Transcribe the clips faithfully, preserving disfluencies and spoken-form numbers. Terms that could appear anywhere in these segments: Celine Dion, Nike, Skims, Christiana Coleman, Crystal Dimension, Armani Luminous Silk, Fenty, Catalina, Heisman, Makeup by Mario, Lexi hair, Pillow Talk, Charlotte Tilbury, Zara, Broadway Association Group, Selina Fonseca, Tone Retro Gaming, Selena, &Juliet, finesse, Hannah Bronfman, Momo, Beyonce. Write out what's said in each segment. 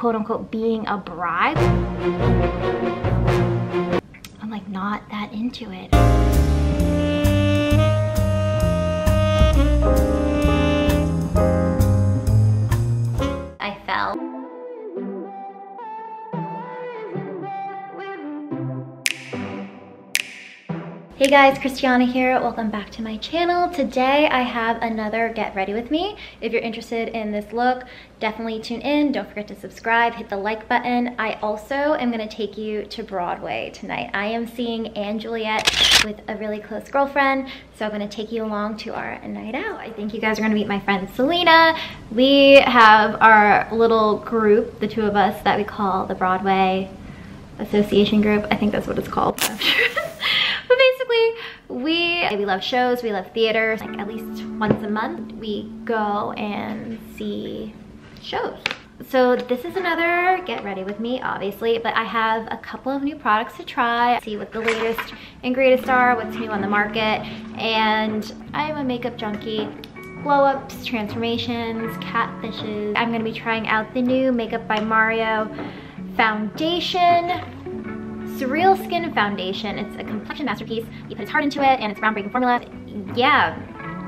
quote unquote being a bride, I'm like not that into it. I fell. Hey guys, Christiana here. Welcome back to my channel. Today I have another get ready with me. If you're interested in this look, definitely tune in. Don't forget to subscribe, hit the like button. I also am gonna take you to Broadway tonight. I am seeing and Juliet with a really close girlfriend, so I'm gonna take you along to our night out. I think you guys are gonna meet my friend Selena. We have our little group, the two of us, that we call the Broadway Association Group. I think that's what it's called. But basically, we, we love shows, we love theater. Like at least once a month, we go and see shows. So this is another get ready with me, obviously, but I have a couple of new products to try, see what the latest and greatest are, what's new on the market, and I'm a makeup junkie. Glow-ups, transformations, catfishes. I'm gonna be trying out the new Makeup by Mario foundation. Surreal Skin Foundation. It's a complexion masterpiece. You put his heart into it, and it's groundbreaking formula. Yeah,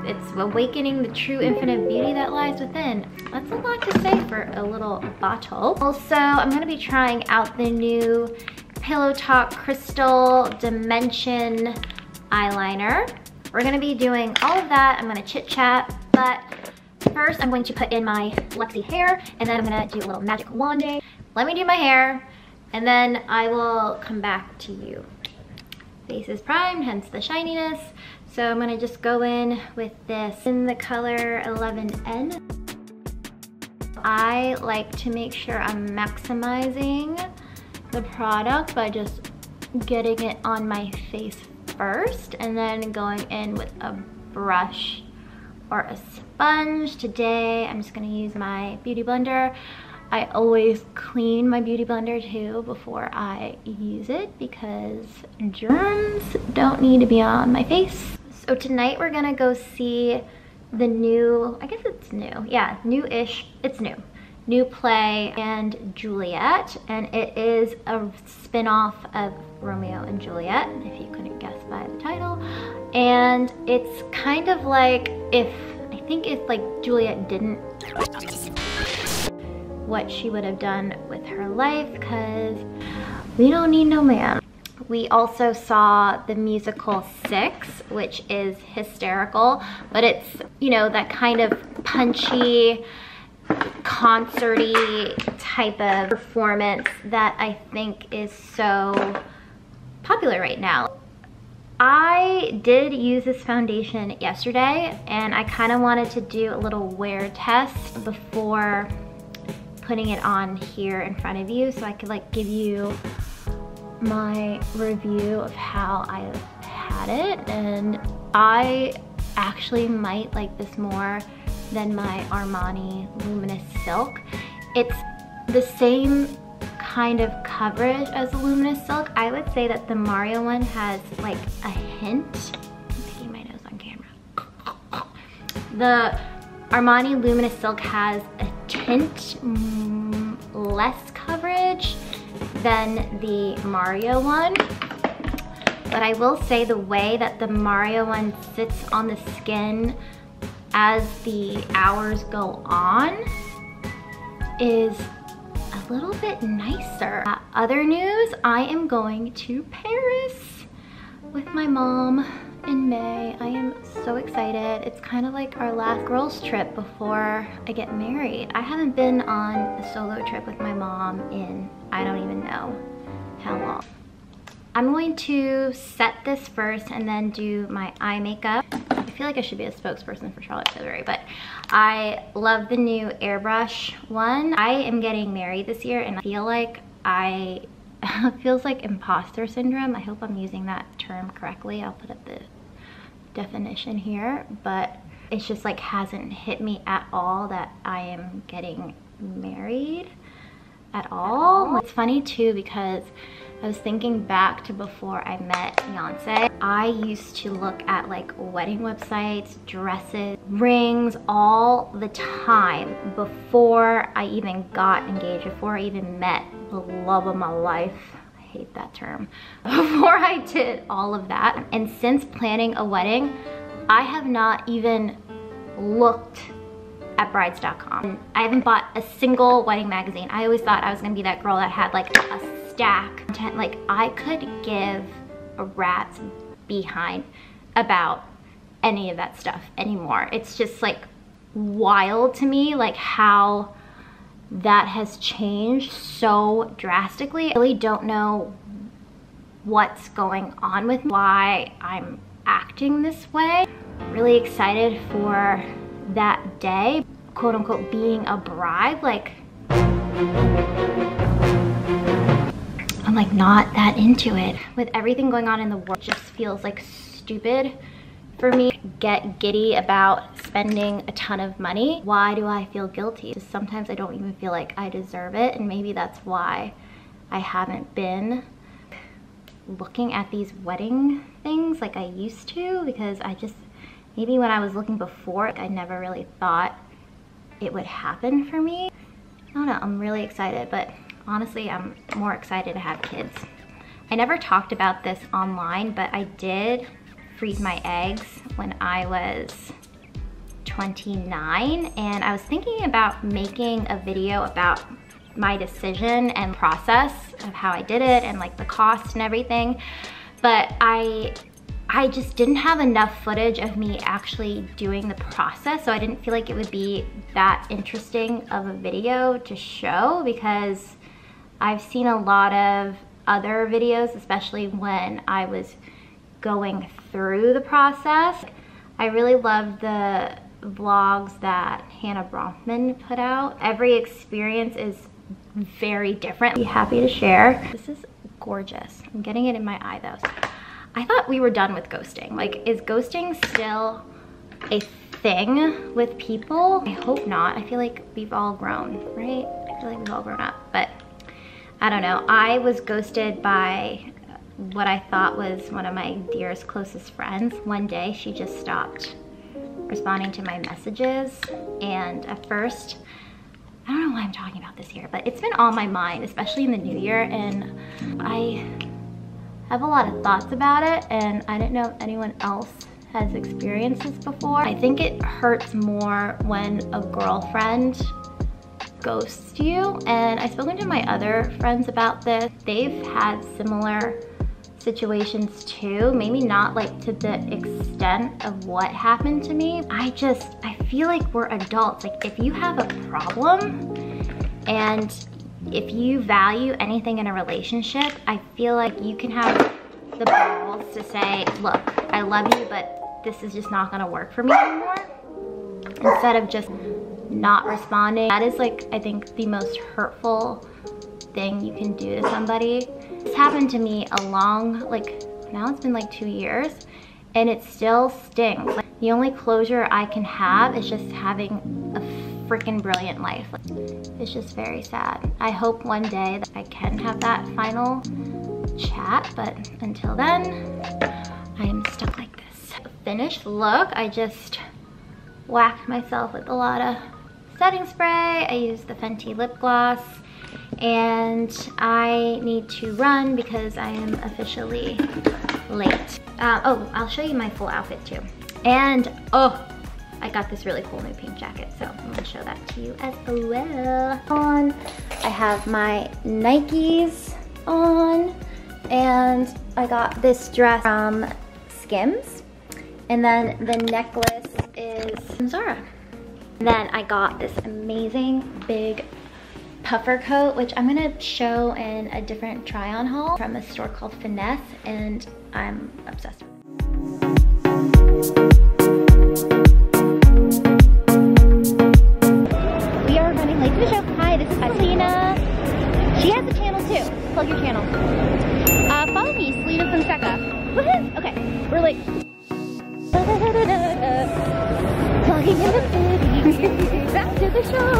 it's awakening the true infinite beauty that lies within. That's a lot to say for a little bottle. Also, I'm gonna be trying out the new Pillow Talk Crystal Dimension Eyeliner. We're gonna be doing all of that. I'm gonna chit chat, but first I'm going to put in my Lexi hair, and then I'm gonna do a little magic wand day. Let me do my hair. And then I will come back to you. Face is primed, hence the shininess. So I'm gonna just go in with this in the color eleven N. I like to make sure I'm maximizing the product by just getting it on my face first and then going in with a brush or a sponge. Today, I'm just gonna use my beauty blender. I always clean my beauty blender too before I use it because germs don't need to be on my face. So tonight we're gonna go see the new, I guess it's new, yeah, new-ish, it's new. New play and Juliet, and it is a spin-off of Romeo and Juliet, if you couldn't guess by the title. And it's kind of like if, I think if like Juliet didn't what she would have done with her life, because we don't need no man. We also saw the musical Six, which is hysterical, but it's, you know, that kind of punchy, concerty type of performance that I think is so popular right now. I did use this foundation yesterday, and I kind of wanted to do a little wear test before putting it on here in front of you, so I could like give you my review of how I had it. And I actually might like this more than my Armani Luminous Silk. It's the same kind of coverage as the Luminous Silk. I would say that the Mario one has like a hint. I'm picking my nose on camera. The Armani Luminous Silk has a hint, mm, less coverage than the Mario one. But I will say the way that the Mario one sits on the skin as the hours go on is a little bit nicer. Uh, other news, I am going to Paris with my mom in May. I am so excited. It's kind of like our last girls trip before I get married. I haven't been on a solo trip with my mom in I don't even know how long. I'm going to set this first and then do my eye makeup. I feel like I should be a spokesperson for Charlotte Tilbury, but I love the new airbrush one. I am getting married this year, and I feel like I feels like imposter syndrome. I hope I'm using that term correctly. I'll put up the definition here, but it's just like hasn't hit me at all that I am getting married at all. It's funny too because I was thinking back to before I met Beyonce. I used to look at like wedding websites, dresses, rings all the time before I even got engaged, before I even met the love of my life. I hate that term. Before I did all of that. And since planning a wedding, I have not even looked at brides dot com. I haven't bought a single wedding magazine. I always thought I was gonna be that girl that had like a stack content. Like I could give a rat's behind about any of that stuff anymore. It's just like wild to me, like how that has changed so drastically. I really don't know what's going on with why I'm acting this way. Really excited for that day, quote unquote, being a bride. Like I'm like not that into it. With everything going on in the world, it just feels like stupid for me. Get giddy about spending a ton of money. Why do I feel guilty? Just sometimes I don't even feel like I deserve it, and maybe that's why I haven't been looking at these wedding things like I used to, because I just, maybe when I was looking before, I never really thought it would happen for me. I don't know, I'm really excited, but honestly, I'm more excited to have kids. I never talked about this online, but I did freeze my eggs when I was twenty-nine, and I was thinking about making a video about my decision and process of how I did it and like the cost and everything, but I I just didn't have enough footage of me actually doing the process, so I didn't feel like it would be that interesting of a video to show, because I've seen a lot of other videos, especially when I was going through the process. I really loved the vlogs that Hannah Bronfman put out. Every experience is very different. I'd be happy to share. This is gorgeous. I'm getting it in my eye though. I thought we were done with ghosting. Like, is ghosting still a thing with people? I hope not. I feel like we've all grown, right? I feel like we've all grown up, but I don't know. I was ghosted by what I thought was one of my dearest, closest friends. One day, she just stopped responding to my messages, and at first, I don't know why I'm talking about this here, but it's been on my mind, especially in the new year, and I I have a lot of thoughts about it, and I didn't know if anyone else has experienced this before. I think it hurts more when a girlfriend ghosts you, and I've spoken to my other friends about this. They've had similar situations too, maybe not like to the extent of what happened to me. I just, I feel like we're adults. Like if you have a problem and if you value anything in a relationship, I feel like you can have the balls to say, look, I love you, but this is just not gonna work for me anymore. Instead of just not responding. That is like, I think the most hurtful thing you can do to somebody. This happened to me a long, like now it's been like two years and it still stings. Like, the only closure I can have is just having a freaking brilliant life. Like, it's just very sad. I hope one day that I can have that final chat, but until then, I'm stuck like this. Finished look, I just whacked myself with a lot of setting spray. I used the Fenty lip gloss, and I need to run because I am officially late. Uh, oh, I'll show you my full outfit too. And oh, I got this really cool new pink jacket, so I'm gonna show that to you as well. On, I have my Nikes on, and I got this dress from Skims, and then the necklace is from Zara. And then I got this amazing big puffer coat, which I'm gonna show in a different try-on haul from a store called Finesse, and I'm obsessed with it. Hi, this is Catalina. She has a channel too. Plug your channel. Uh, follow me, Selina Fonseca. Woohoo! Okay, we're like plugging in the city. Back to the show.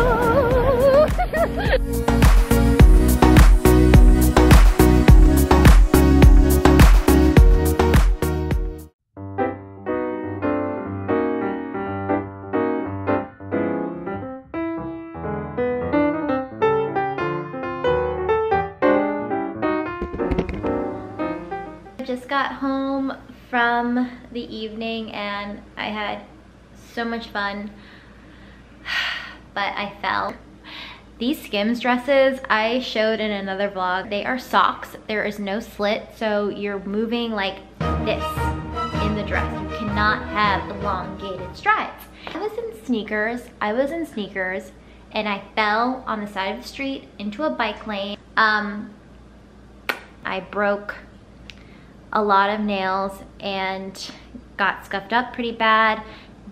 just got home from the evening and I had so much fun, but I fell. These Skims dresses I showed in another vlog, they are socks. There is no slit, so you're moving like this in the dress. You cannot have elongated strides. I was in sneakers, I was in sneakers, and I fell on the side of the street into a bike lane. Um, I broke a lot of nails and got scuffed up pretty bad.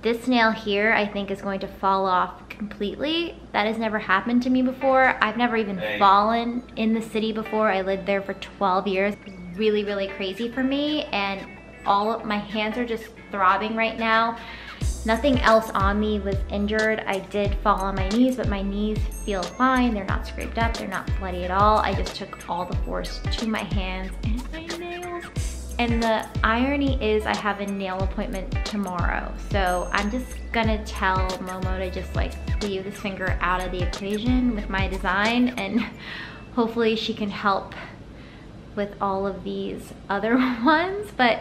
This nail here I think is going to fall off completely. That has never happened to me before. I've never even hey. fallen in the city before. I lived there for twelve years. Really, really crazy for me, and all of my hands are just throbbing right now. Nothing else on me was injured. I did fall on my knees, but my knees feel fine. They're not scraped up, they're not bloody at all. I just took all the force to my hands and my nails. And the irony is I have a nail appointment tomorrow. So I'm just gonna tell Momo to just like leave this finger out of the equation with my design, and hopefully she can help with all of these other ones. But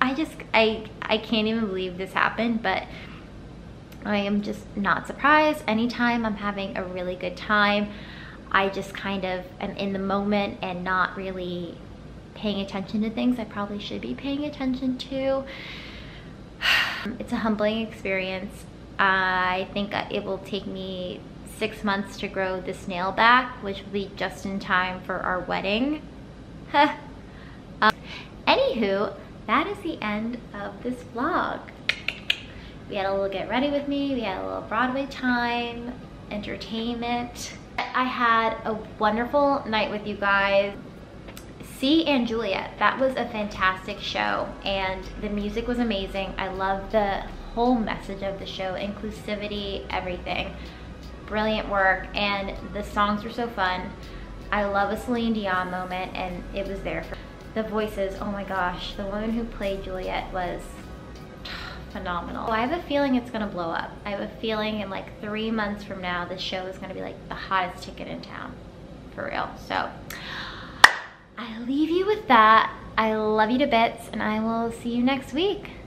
I just, I, I can't even believe this happened, but I am just not surprised. Anytime I'm having a really good time, I just kind of am in the moment and not really paying attention to things I probably should be paying attention to. It's a humbling experience. I think it will take me six months to grow this nail back, which will be just in time for our wedding. um, anywho, that is the end of this vlog. We had a little get ready with me, we had a little Broadway time, entertainment. I had a wonderful night with you guys. See and Juliet, that was a fantastic show, and the music was amazing. I love the whole message of the show, inclusivity, everything. Brilliant work, and the songs were so fun. I love a Celine Dion moment, and it was there for the voices. Oh my gosh, the woman who played Juliet was phenomenal. So I have a feeling it's gonna blow up. I have a feeling in like three months from now, this show is gonna be like the hottest ticket in town, for real. So I leave you with that. I love you to bits, and I will see you next week.